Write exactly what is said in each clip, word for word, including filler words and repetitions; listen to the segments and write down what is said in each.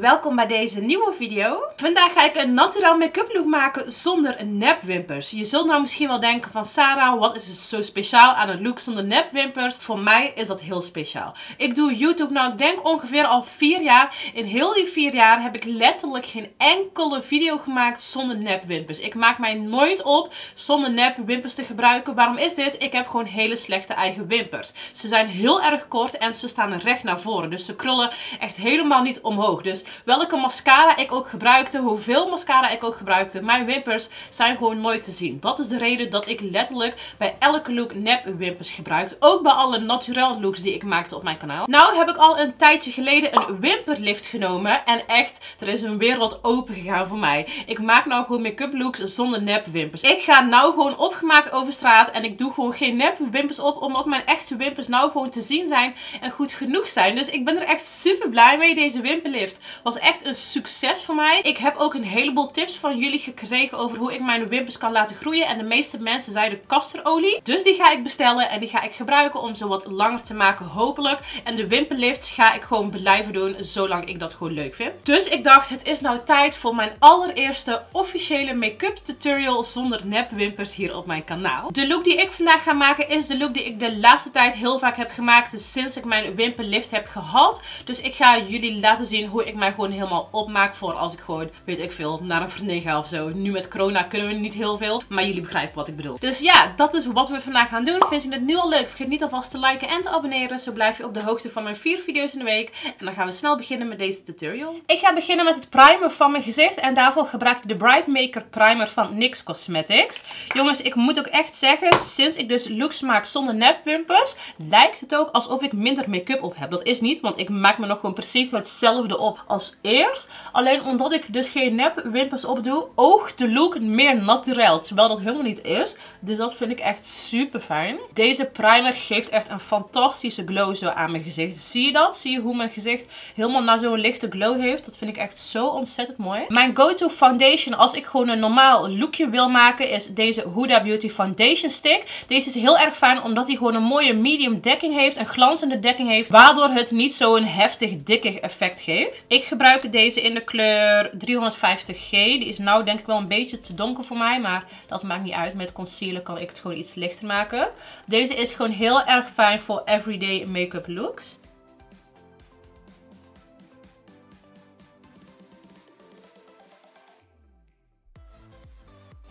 en welkom bij deze nieuwe video. Vandaag ga ik een naturel make-up look maken zonder nepwimpers. Je zult nou misschien wel denken van Sarah, wat is het zo speciaal aan een look zonder nepwimpers? Voor mij is dat heel speciaal. Ik doe YouTube nou, ik denk ongeveer al vier jaar. In heel die vier jaar heb ik letterlijk geen enkele video gemaakt zonder nepwimpers. Ik maak mij nooit op zonder nepwimpers te gebruiken. Waarom is dit? Ik heb gewoon hele slechte eigen wimpers. Ze zijn heel erg kort en ze staan recht naar voren. Dus ze krullen echt helemaal niet omhoog. Dus welke mascara ik ook gebruikte, hoeveel mascara ik ook gebruikte, mijn wimpers zijn gewoon nooit te zien. Dat is de reden dat ik letterlijk bij elke look nep wimpers gebruik. Ook bij alle naturel looks die ik maakte op mijn kanaal. Nou heb ik al een tijdje geleden een wimperlift genomen. En echt, er is een wereld open gegaan voor mij. Ik maak nou gewoon make-up looks zonder nep wimpers. Ik ga nou gewoon opgemaakt over straat en ik doe gewoon geen nep wimpers op. Omdat mijn echte wimpers nou gewoon te zien zijn en goed genoeg zijn. Dus ik ben er echt super blij mee. Deze wimperlift was echt een succes voor mij. Ik heb ook een heleboel tips van jullie gekregen over hoe ik mijn wimpers kan laten groeien. En de meeste mensen zeiden castorolie. Dus die ga ik bestellen en die ga ik gebruiken om ze wat langer te maken, hopelijk. En de wimperlifts ga ik gewoon blijven doen zolang ik dat gewoon leuk vind. Dus ik dacht, het is nou tijd voor mijn allereerste officiële make-up tutorial zonder nepwimpers hier op mijn kanaal. De look die ik vandaag ga maken is de look die ik de laatste tijd heel vaak heb gemaakt. Dus sinds ik mijn wimperlift heb gehad. Dus ik ga jullie laten zien hoe ik mij gewoon helemaal opmaak voor als ik gewoon, weet ik veel, naar een vriendin ga of zo. Nu met corona kunnen we niet heel veel, maar jullie begrijpen wat ik bedoel. Dus ja, dat is wat we vandaag gaan doen. Vind je het nu al leuk? Vergeet niet alvast te liken en te abonneren. Zo blijf je op de hoogte van mijn vier video's in de week. En dan gaan we snel beginnen met deze tutorial. Ik ga beginnen met het primen van mijn gezicht. En daarvoor gebruik ik de Bright Maker Primer van N Y X Cosmetics. Jongens, ik moet ook echt zeggen, sinds ik dus looks maak zonder nepwimpers, lijkt het ook alsof ik minder make-up op heb. Dat is niet, want ik maak me nog gewoon precies hetzelfde op als eerst. Alleen omdat ik dus geen nepwimpers op doe, oogt de look meer naturel. Terwijl dat helemaal niet is. Dus dat vind ik echt super fijn. Deze primer geeft echt een fantastische glow zo aan mijn gezicht. Zie je dat? Zie je hoe mijn gezicht helemaal naar zo'n lichte glow heeft? Dat vind ik echt zo ontzettend mooi. Mijn go-to foundation als ik gewoon een normaal lookje wil maken is deze Huda Beauty Foundation Stick. Deze is heel erg fijn omdat hij gewoon een mooie medium dekking heeft. Een glanzende dekking heeft. Waardoor het niet zo'n heftig dikkig effect geeft. Ik gebruik deze in de kleur driehonderdvijftig G. Die is nou denk ik wel een beetje te donker voor mij. Maar dat maakt niet uit. Met concealer kan ik het gewoon iets lichter maken. Deze is gewoon heel erg fijn voor everyday make-up looks.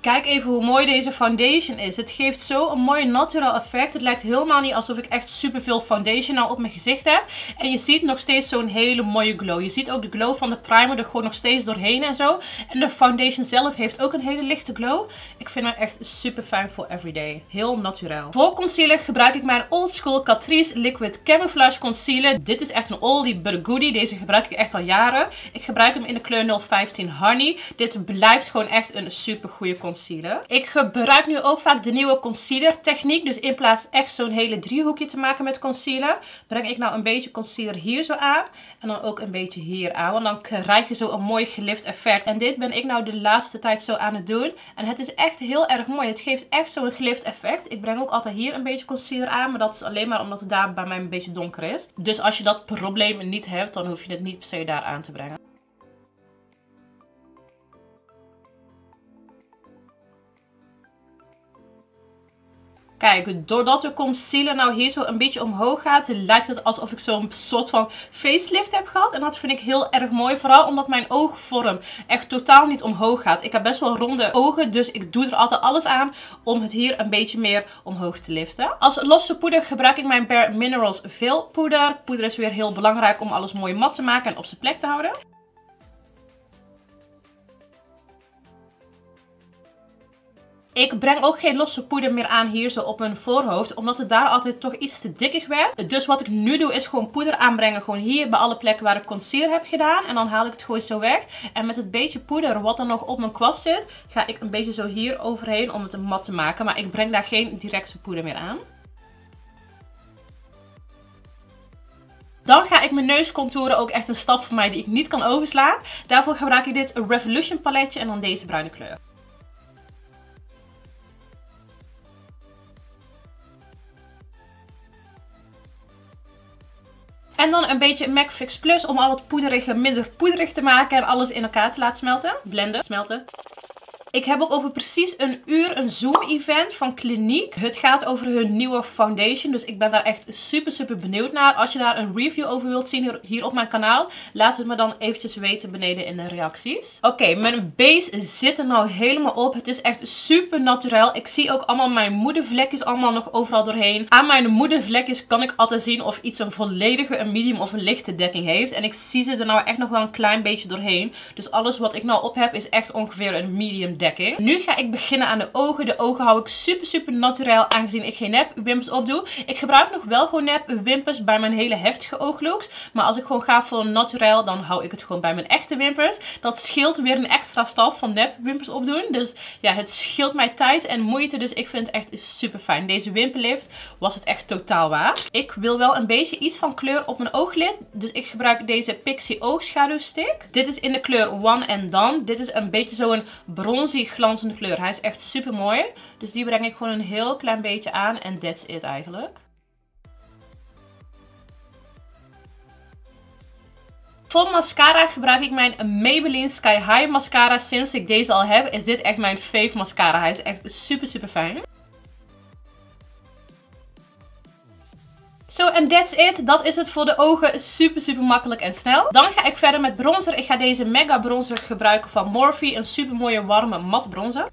Kijk even hoe mooi deze foundation is. Het geeft zo een mooi natural effect. Het lijkt helemaal niet alsof ik echt superveel foundation nou op mijn gezicht heb. En je ziet nog steeds zo'n hele mooie glow. Je ziet ook de glow van de primer er gewoon nog steeds doorheen en zo. En de foundation zelf heeft ook een hele lichte glow. Ik vind hem echt super fijn voor everyday. Heel naturel. Voor concealer gebruik ik mijn Old School Catrice Liquid Camouflage Concealer. Dit is echt een oldie but a goodie. Deze gebruik ik echt al jaren. Ik gebruik hem in de kleur nul vijftien Honey. Dit blijft gewoon echt een super goede concealer. Concealer. Ik gebruik nu ook vaak de nieuwe concealer techniek. Dus in plaats echt zo'n hele driehoekje te maken met concealer, breng ik nou een beetje concealer hier zo aan. En dan ook een beetje hier aan. Want dan krijg je zo een mooi gelift effect. En dit ben ik nou de laatste tijd zo aan het doen. En het is echt heel erg mooi. Het geeft echt zo'n gelift effect. Ik breng ook altijd hier een beetje concealer aan. Maar dat is alleen maar omdat het daar bij mij een beetje donker is. Dus als je dat probleem niet hebt, dan hoef je het niet per se daar aan te brengen. Kijk, doordat de concealer nou hier zo een beetje omhoog gaat, lijkt het alsof ik zo'n soort van facelift heb gehad. En dat vind ik heel erg mooi, vooral omdat mijn oogvorm echt totaal niet omhoog gaat. Ik heb best wel ronde ogen, dus ik doe er altijd alles aan om het hier een beetje meer omhoog te liften. Als losse poeder gebruik ik mijn Bare Minerals Veil Poeder. Poeder is weer heel belangrijk om alles mooi mat te maken en op zijn plek te houden. Ik breng ook geen losse poeder meer aan hier zo op mijn voorhoofd. Omdat het daar altijd toch iets te dikkig werd. Dus wat ik nu doe is gewoon poeder aanbrengen. Gewoon hier bij alle plekken waar ik concealer heb gedaan. En dan haal ik het gewoon zo weg. En met het beetje poeder wat er nog op mijn kwast zit, ga ik een beetje zo hier overheen om het mat te maken. Maar ik breng daar geen directe poeder meer aan. Dan ga ik mijn neus contouren, ook echt een stap voor mij die ik niet kan overslaan. Daarvoor gebruik ik dit Revolution paletje en dan deze bruine kleur. En dan een beetje MAC Fix Plus om al het poederige minder poederig te maken en alles in elkaar te laten smelten. Blenden, smelten. Ik heb ook over precies een uur een Zoom-event van Clinique. Het gaat over hun nieuwe foundation. Dus ik ben daar echt super, super benieuwd naar. Als je daar een review over wilt zien hier op mijn kanaal, laat het me dan eventjes weten beneden in de reacties. Oké, okay, mijn base zit er nou helemaal op. Het is echt super naturel. Ik zie ook allemaal mijn moedervlekjes allemaal nog overal doorheen. Aan mijn moedervlekjes kan ik altijd zien of iets een volledige, een medium of een lichte dekking heeft. En ik zie ze er nou echt nog wel een klein beetje doorheen. Dus alles wat ik nou op heb is echt ongeveer een medium dekking. Nu ga ik beginnen aan de ogen. De ogen hou ik super super naturel, aangezien ik geen nep wimpers opdoe. Ik gebruik nog wel gewoon nep wimpers bij mijn hele heftige ooglooks. Maar als ik gewoon ga voor naturel, dan hou ik het gewoon bij mijn echte wimpers. Dat scheelt weer een extra stap van nep wimpers opdoen. Dus ja, het scheelt mij tijd en moeite. Dus ik vind het echt super fijn. Deze wimperlift was het echt totaal waard. Ik wil wel een beetje iets van kleur op mijn ooglid. Dus ik gebruik deze Pixie oogschaduwstick. Dit is in de kleur One and Done. Dit is een beetje zo'n bronzen glanzende kleur. Hij is echt super mooi. Dus die breng ik gewoon een heel klein beetje aan. En that's it eigenlijk. Voor mascara gebruik ik mijn Maybelline Sky High mascara. Sinds ik deze al heb, is dit echt mijn fave mascara. Hij is echt super super fijn. Zo, so, en that's it. Dat is het voor de ogen. Super, super makkelijk en snel. Dan ga ik verder met bronzer. Ik ga deze mega bronzer gebruiken van Morphe. Een super mooie, warme, mat bronzer.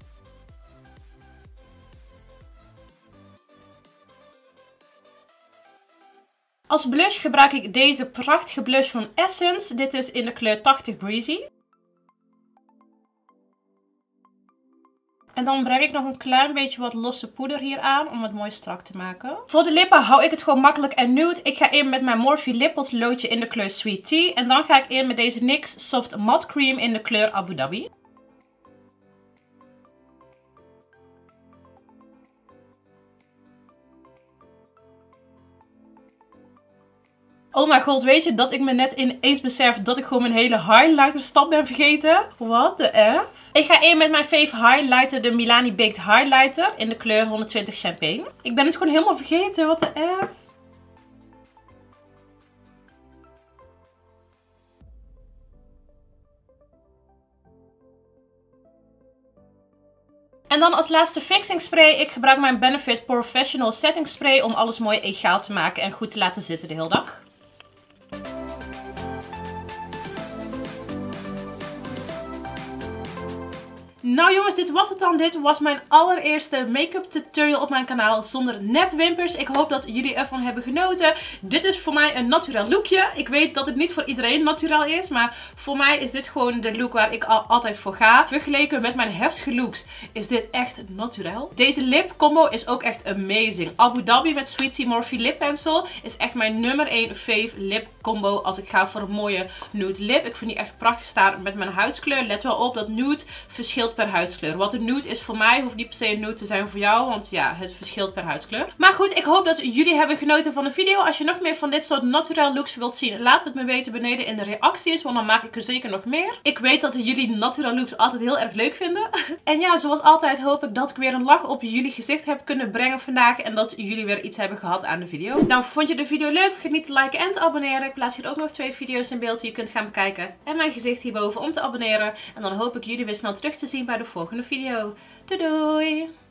Als blush gebruik ik deze prachtige blush van Essence. Dit is in de kleur tachtig Breezy. En dan breng ik nog een klein beetje wat losse poeder hier aan om het mooi strak te maken. Voor de lippen hou ik het gewoon makkelijk en nude. Ik ga in met mijn Morphe lippotloodje in de kleur Sweet Tea. En dan ga ik in met deze N Y X Soft Matte Cream in de kleur Abu Dhabi. Oh mijn god, weet je dat ik me net ineens besef dat ik gewoon mijn hele highlighter stap ben vergeten? What the F? Ik ga in met mijn fave highlighter, de Milani Baked Highlighter in de kleur honderdtwintig Champagne. Ik ben het gewoon helemaal vergeten, what the F? En dan als laatste fixing spray. Ik gebruik mijn Benefit Professional Setting Spray om alles mooi egaal te maken en goed te laten zitten de hele dag. Nou jongens, dit was het dan. Dit was mijn allereerste make-up tutorial op mijn kanaal zonder nepwimpers. Ik hoop dat jullie ervan hebben genoten. Dit is voor mij een naturel lookje. Ik weet dat het niet voor iedereen naturel is, maar voor mij is dit gewoon de look waar ik al altijd voor ga. Vergeleken met mijn heftige looks is dit echt naturel. Deze lip combo is ook echt amazing. Abu Dhabi met Sweet Tea Morphe Lip Pencil is echt mijn nummer één fave lip combo als ik ga voor een mooie nude lip. Ik vind die echt prachtig staan met mijn huidskleur. Let wel op dat nude verschilt per huidskleur. Wat een nude is voor mij hoeft niet per se een nude te zijn voor jou, want ja, het verschilt per huidskleur. Maar goed, ik hoop dat jullie hebben genoten van de video. Als je nog meer van dit soort naturel looks wilt zien, laat het me weten beneden in de reacties, want dan maak ik er zeker nog meer. Ik weet dat jullie naturel looks altijd heel erg leuk vinden. En ja, zoals altijd hoop ik dat ik weer een lach op jullie gezicht heb kunnen brengen vandaag en dat jullie weer iets hebben gehad aan de video. Nou, vond je de video leuk? Vergeet niet te liken en te abonneren. Ik plaats hier ook nog twee video's in beeld die je kunt gaan bekijken en mijn gezicht hierboven om te abonneren. En dan hoop ik jullie weer snel terug te zien bij de volgende video. Doei doei!